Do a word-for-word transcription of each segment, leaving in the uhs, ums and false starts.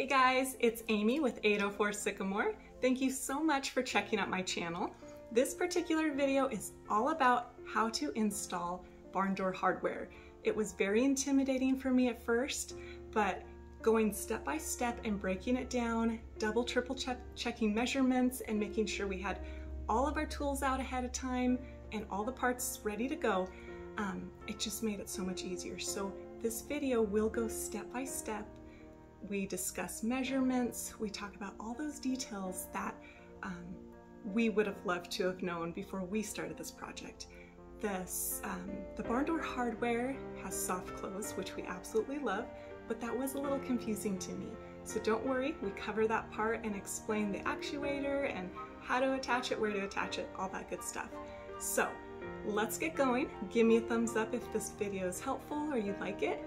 Hey guys, it's Amy with eight oh four Sycamore. Thank you so much for checking out my channel. This particular video is all about how to install barn door hardware. It was very intimidating for me at first, but going step by step and breaking it down, double triple check checking measurements and making sure we had all of our tools out ahead of time and all the parts ready to go, um, it just made it so much easier. So this video will go step by step. We discuss measurements, we talk about all those details that um, we would have loved to have known before we started this project. This, um, the barn door hardware has soft close, which we absolutely love, but that was a little confusing to me. So don't worry, we cover that part and explain the actuator and how to attach it, where to attach it, all that good stuff. So let's get going. Give me a thumbs up if this video is helpful or you like it,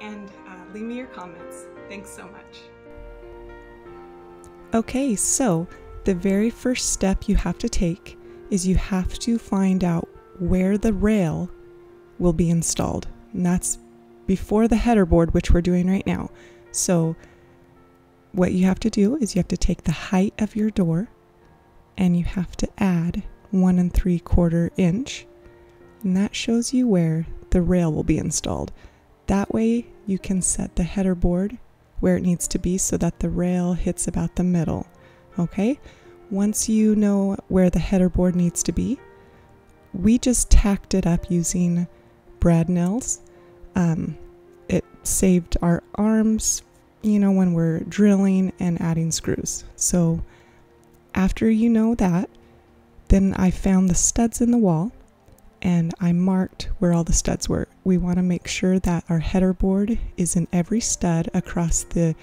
and uh, leave me your comments. Thanks so much. Okay, so the very first step you have to take is you have to find out where the rail will be installed, and that's before the header board, which we're doing right now. So what you have to do is you have to take the height of your door and you have to add one and three quarter inch, and that shows you where the rail will be installed. That way you can set the header board where it needs to be so that the rail hits about the middle. Okay, once you know where the header board needs to be, we just tacked it up using brad nails. Um, it saved our arms, you know, when we're drilling and adding screws. So after you know that, then I found the studs in the wall and I marked where all the studs were. We want to make sure that our header board is in every stud across the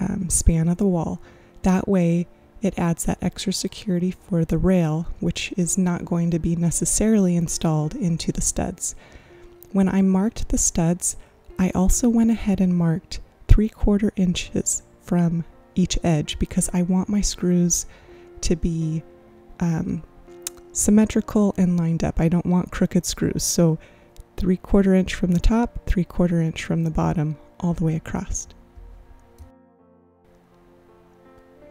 um, span of the wall. That way it adds that extra security for the rail, which is not going to be necessarily installed into the studs. When I marked the studs, I also went ahead and marked three quarter inches from each edge because I want my screws to be um, symmetrical and lined up. I don't want crooked screws. So three quarter inch from the top, three quarter inch from the bottom, all the way across.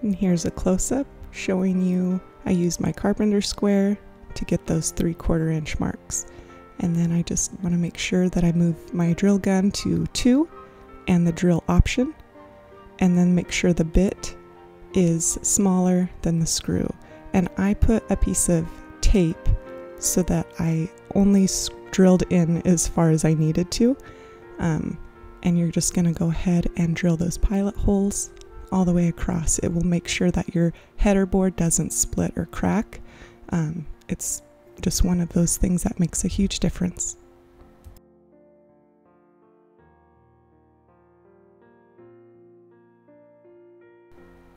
And here's a close-up showing you I used my carpenter square to get those three quarter inch marks. And then I just want to make sure that I move my drill gun to two and the drill option, and then make sure the bit is smaller than the screw. And I put a piece of tape so that I only drilled in as far as I needed to, um, and you're just going to go ahead and drill those pilot holes all the way across. It will make sure that your header board doesn't split or crack. Um, it's just one of those things that makes a huge difference.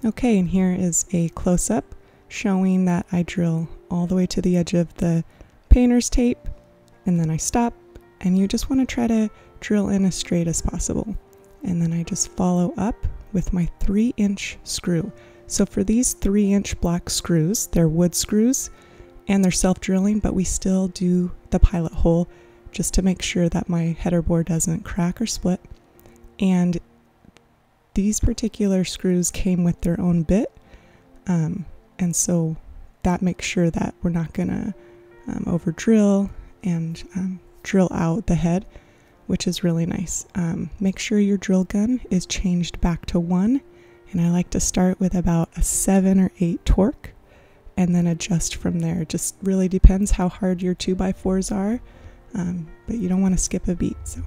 Okay, and here is a close-up showing that I drill all the way to the edge of the painter's tape, and then I stop, and you just want to try to drill in as straight as possible. And then I just follow up with my three inch screw. So for these three inch black screws, they're wood screws and they're self-drilling, but we still do the pilot hole just to make sure that my header board doesn't crack or split. And these particular screws came with their own bit, um, and so that makes sure that we're not gonna um, over drill and um, drill out the head, which is really nice. Um, make sure your drill gun is changed back to one, and I like to start with about a seven or eight torque and then adjust from there. It just really depends how hard your two by fours are, um, but you don't want to skip a beat. So.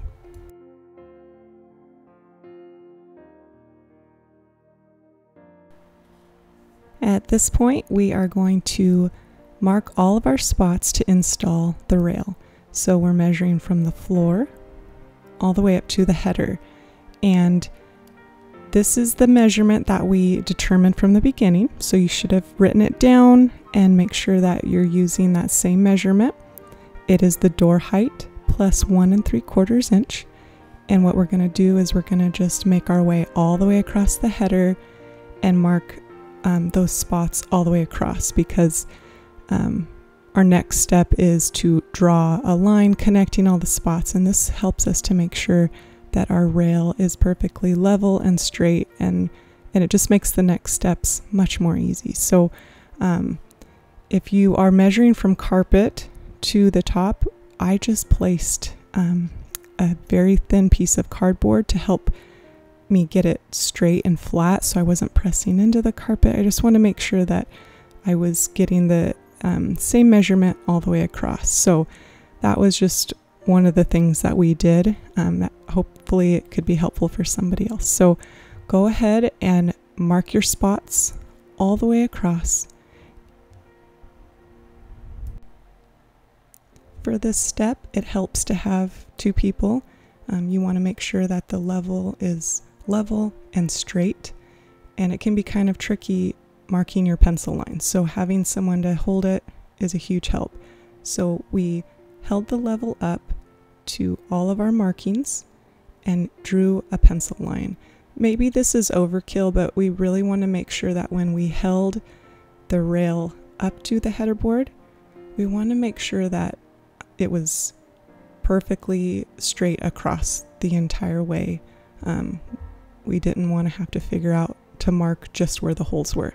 At this point, we are going to mark all of our spots to install the rail. So we're measuring from the floor all the way up to the header. And this is the measurement that we determined from the beginning. So you should have written it down and make sure that you're using that same measurement. It is the door height plus one and three quarters inch. And what we're going to do is we're going to just make our way all the way across the header and mark um, those spots all the way across, because um, our next step is to draw a line connecting all the spots, and this helps us to make sure that our rail is perfectly level and straight and and it just makes the next steps much more easy. So um, if you are measuring from carpet to the top, I just placed um, a very thin piece of cardboard to help me get it straight and flat, so I wasn't pressing into the carpet. I just want to make sure that I was getting the um, same measurement all the way across. So that was just one of the things that we did, um, that hopefully it could be helpful for somebody else. So go ahead and mark your spots all the way across. For this step, it helps to have two people. Um, you want to make sure that the level is level and straight, and it can be kind of tricky marking your pencil line, so having someone to hold it is a huge help. So we held the level up to all of our markings and drew a pencil line. Maybe this is overkill, but we really want to make sure that when we held the rail up to the header board, we want to make sure that it was perfectly straight across the entire way. Um, we didn't want to have to figure out to mark just where the holes were.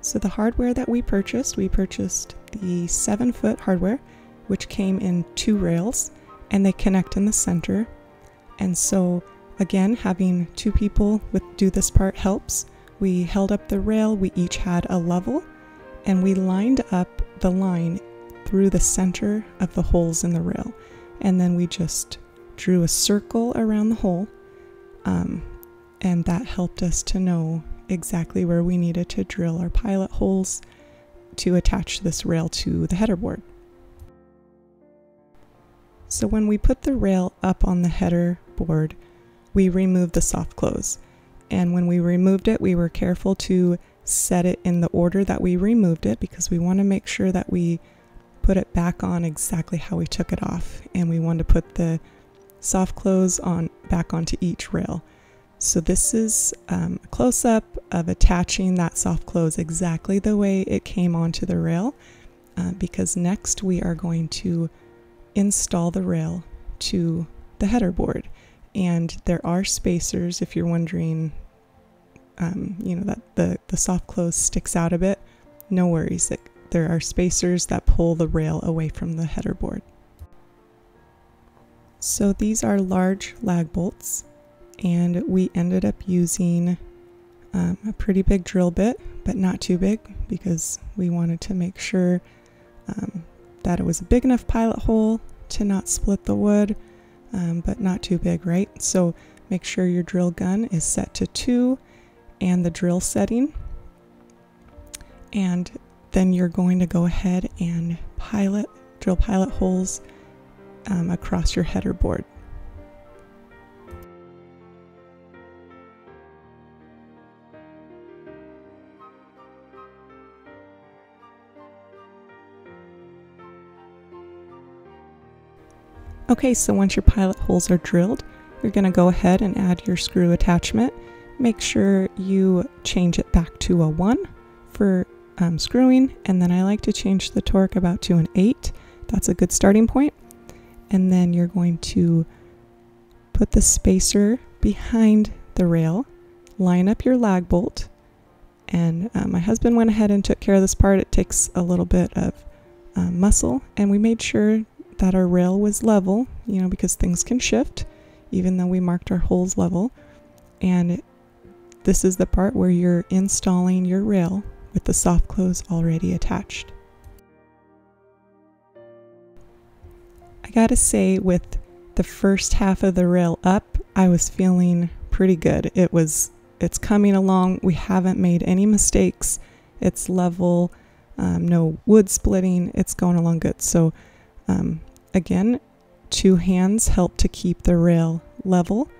So the hardware that we purchased, we purchased the seven foot hardware, which came in two rails and they connect in the center. And so again, having two people with do this part helps. We held up the rail, we each had a level, and we lined up the line through the center of the holes in the rail, and then we just drew a circle around the hole, um, and that helped us to know exactly where we needed to drill our pilot holes to attach this rail to the header board. So when we put the rail up on the header board, we removed the soft close, and when we removed it, we were careful to set it in the order that we removed it, because we want to make sure that we put it back on exactly how we took it off, and we want to put the soft close on back onto each rail. So this is um, a close-up of attaching that soft close exactly the way it came onto the rail, uh, because next we are going to install the rail to the header board, and there are spacers if you're wondering, um, you know, that the the soft close sticks out a bit. No worries. It, There are spacers that pull the rail away from the header board. So these are large lag bolts, and we ended up using um, a pretty big drill bit, but not too big, because we wanted to make sure um, that it was a big enough pilot hole to not split the wood, um, but not too big, right? So make sure your drill gun is set to two and the drill setting, and then you're going to go ahead and pilot, drill pilot holes um, across your header board. Okay, so once your pilot holes are drilled, you're going to go ahead and add your screw attachment. Make sure you change it back to a one for Um, screwing, and then I like to change the torque about to an eight. That's a good starting point. And then you're going to put the spacer behind the rail, line up your lag bolt, and uh, my husband went ahead and took care of this part. It takes a little bit of uh, muscle, and we made sure that our rail was level, you know, because things can shift even though we marked our holes level. And it, this is the part where you're installing your rail with the soft close already attached. I gotta say, with the first half of the rail up, I was feeling pretty good. It was, it's coming along. We haven't made any mistakes. It's level, um, no wood splitting. It's going along good. So um, again, two hands help to keep the rail level,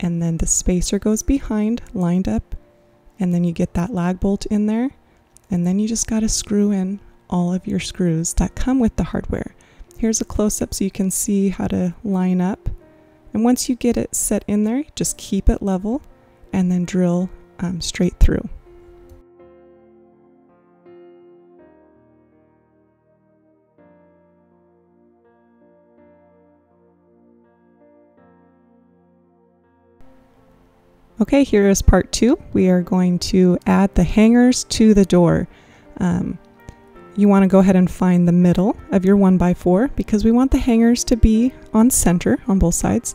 and then the spacer goes behind, lined up, and then you get that lag bolt in there, and then you just got to screw in all of your screws that come with the hardware. Here's a close-up so you can see how to line up, and once you get it set in there, just keep it level and then drill um, straight through. Okay, here is part two. We are going to add the hangers to the door. Um, you want to go ahead and find the middle of your one by four because we want the hangers to be on center on both sides.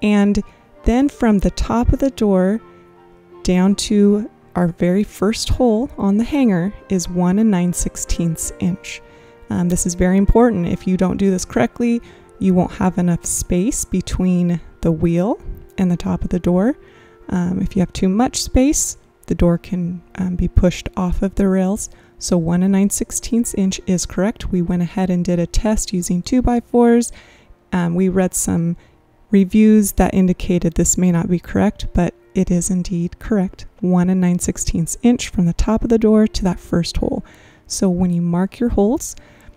And then from the top of the door down to our very first hole on the hanger is one and nine sixteenths inch. Um, this is very important. If you don't do this correctly, you won't have enough space between the wheel and the top of the door. Um, if you have too much space, the door can um, be pushed off of the rails. So one and nine sixteenths inch is correct. We went ahead and did a test using two by fours. Um, we read some reviews that indicated this may not be correct, but it is indeed correct. one and nine sixteenths inch from the top of the door to that first hole. So when you mark your holes,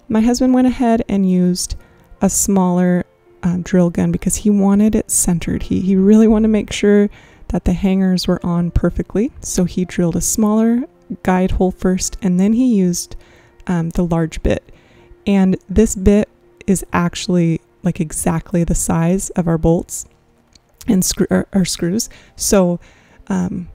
my husband went ahead and used a smaller um, drill gun because he wanted it centered. He, he really wanted to make sure that the hangers were on perfectly. So he drilled a smaller guide hole first, and then he used um, the large bit. And this bit is actually like exactly the size of our bolts and screw, or, or screws. So um,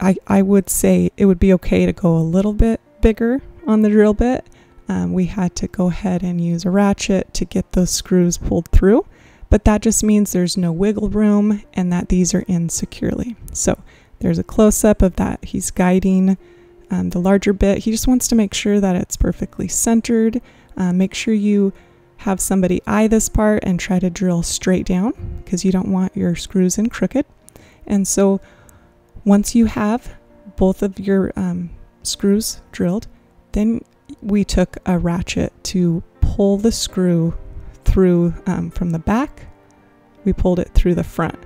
I, I would say it would be okay to go a little bit bigger on the drill bit. Um, we had to go ahead and use a ratchet to get those screws pulled through. But that just means there's no wiggle room and that these are in securely. So there's a close-up of that. He's guiding um, the larger bit. He just wants to make sure that it's perfectly centered. Uh, make sure you have somebody eye this part and try to drill straight down because you don't want your screws in crooked. And so once you have both of your um, screws drilled, then we took a ratchet to pull the screw through um, from the back. We pulled it through the front.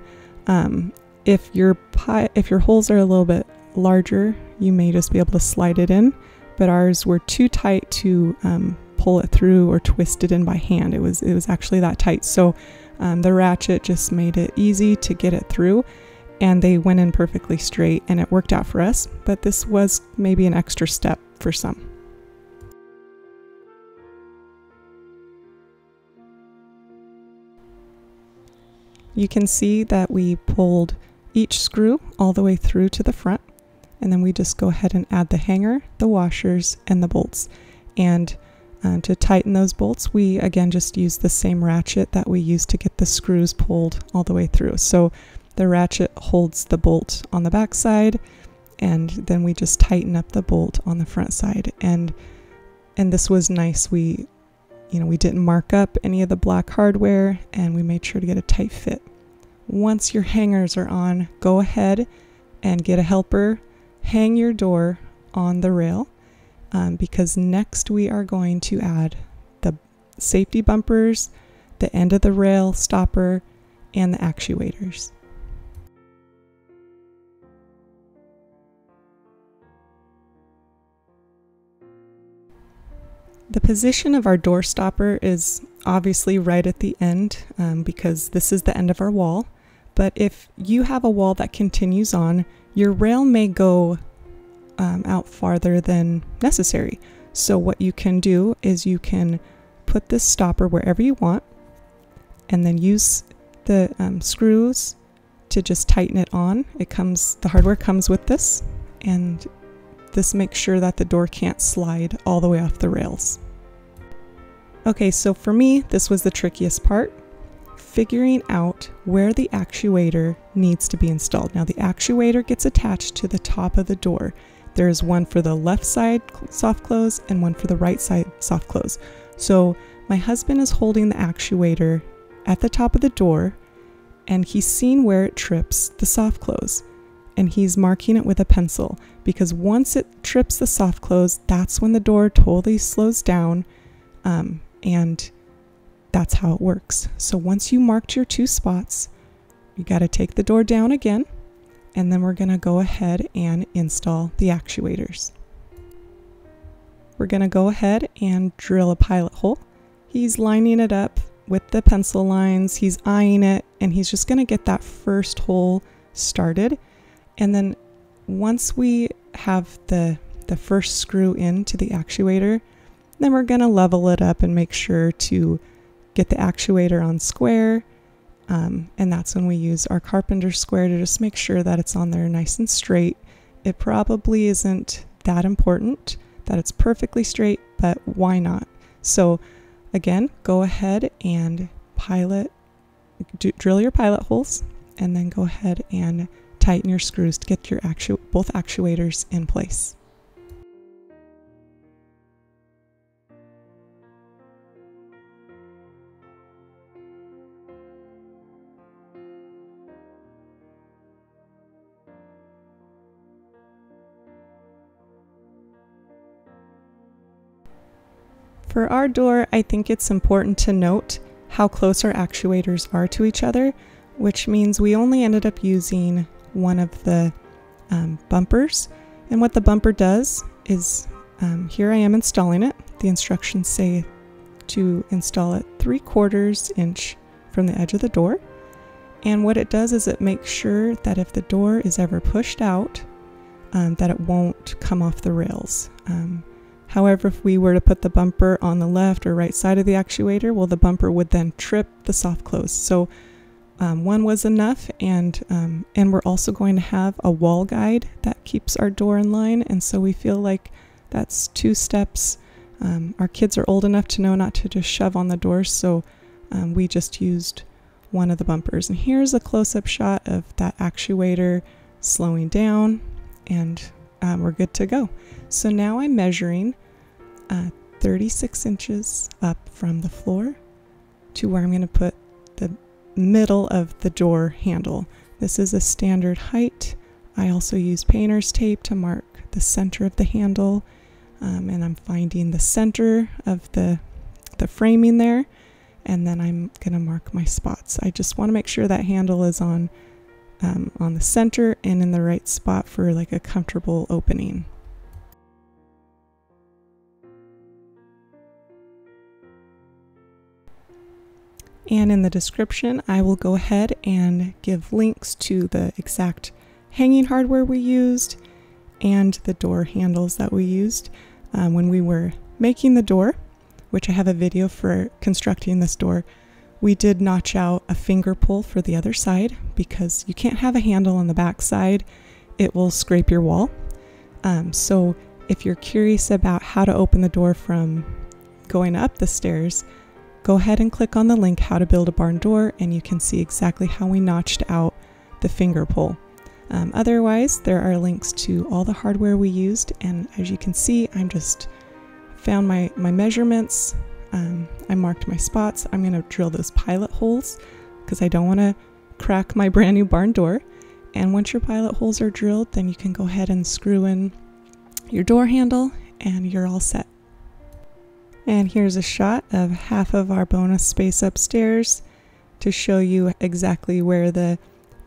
Um, if your pie, if your holes are a little bit larger, you may just be able to slide it in, but ours were too tight to um, pull it through or twist it in by hand. It was it was actually that tight. So um, the ratchet just made it easy to get it through, and they went in perfectly straight, and it worked out for us. But this was maybe an extra step for some. You can see that we pulled each screw all the way through to the front, and then we just go ahead and add the hanger, the washers, and the bolts. And um, to tighten those bolts, we again just use the same ratchet that we used to get the screws pulled all the way through. So the ratchet holds the bolt on the back side, and then we just tighten up the bolt on the front side. And and this was nice. We You know, we didn't mark up any of the black hardware, and we made sure to get a tight fit. Once your hangers are on, go ahead and get a helper, hang your door on the rail, um, because next we are going to add the safety bumpers, the end of the rail stopper, and the actuators. The position of our door stopper is obviously right at the end um, because this is the end of our wall. But if you have a wall that continues on, your rail may go um, out farther than necessary. So what you can do is you can put this stopper wherever you want and then use the um, screws to just tighten it on. It comes, the hardware comes with this, and this makes sure that the door can't slide all the way off the rails. Okay, so for me, this was the trickiest part, figuring out where the actuator needs to be installed. Now the actuator gets attached to the top of the door. There is one for the left side soft close and one for the right side soft close. So my husband is holding the actuator at the top of the door, and he's seen where it trips the soft close, and he's marking it with a pencil because once it trips the soft close, that's when the door totally slows down, um, and that's how it works. So once you marked your two spots, you got to take the door down again, and then we're going to go ahead and install the actuators. We're going to go ahead and drill a pilot hole. He's lining it up with the pencil lines, he's eyeing it, and he's just going to get that first hole started. And then once we have the, the first screw into the actuator, then we're going to level it up and make sure to get the actuator on square Um, and that's when we use our carpenter square to just make sure that it's on there nice and straight. It probably isn't that important that it's perfectly straight, but why not? So again, go ahead and pilot, do, drill your pilot holes, and then go ahead and tighten your screws to get your actu- both actuators in place. For our door, I think it's important to note how close our actuators are to each other, which means we only ended up using one of the um, bumpers. And what the bumper does is, um, here I am installing it. The instructions say to install it three quarters inch from the edge of the door. And what it does is it makes sure that if the door is ever pushed out, um, that it won't come off the rails. Um, However, if we were to put the bumper on the left or right side of the actuator, well, the bumper would then trip the soft close. So um, one was enough, and, um, and we're also going to have a wall guide that keeps our door in line, and so we feel like that's two steps. Um, our kids are old enough to know not to just shove on the door, so um, we just used one of the bumpers. And here's a close-up shot of that actuator slowing down, and um, we're good to go. So now I'm measuring uh, thirty-six inches up from the floor to where I'm going to put the middle of the door handle. This is a standard height. I also use painter's tape to mark the center of the handle, um, and I'm finding the center of the, the framing there, and then I'm going to mark my spots. I just want to make sure that handle is on, um, on the center and in the right spot for like a comfortable opening. And in the description, I will go ahead and give links to the exact hanging hardware we used and the door handles that we used um, when we were making the door, which I have a video for constructing this door. We did notch out a finger pull for the other side because you can't have a handle on the back side. It will scrape your wall. Um, so if you're curious about how to open the door from going up the stairs, go ahead and click on the link, How to Build a Barn Door, and you can see exactly how we notched out the finger pole. Um, otherwise, there are links to all the hardware we used, and as you can see, I'm just found my, my measurements, um, I marked my spots. I'm gonna drill those pilot holes because I don't wanna crack my brand new barn door. And once your pilot holes are drilled, then you can go ahead and screw in your door handle and you're all set. And here's a shot of half of our bonus space upstairs to show you exactly where the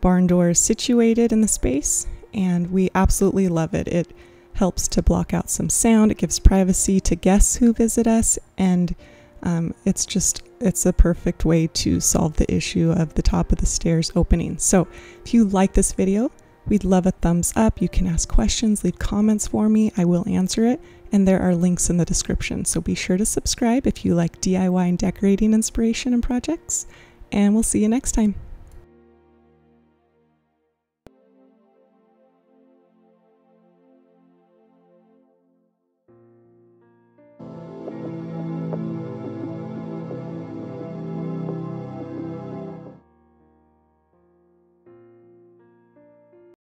barn door is situated in the space, and we absolutely love it. It helps to block out some sound, it gives privacy to guests who visit us, and um, it's just, it's a perfect way to solve the issue of the top of the stairs opening. So if you like this video, we'd love a thumbs up. You can ask questions, leave comments for me, I will answer it, and there are links in the description. So be sure to subscribe if you like D I Y and decorating inspiration and projects, and we'll see you next time.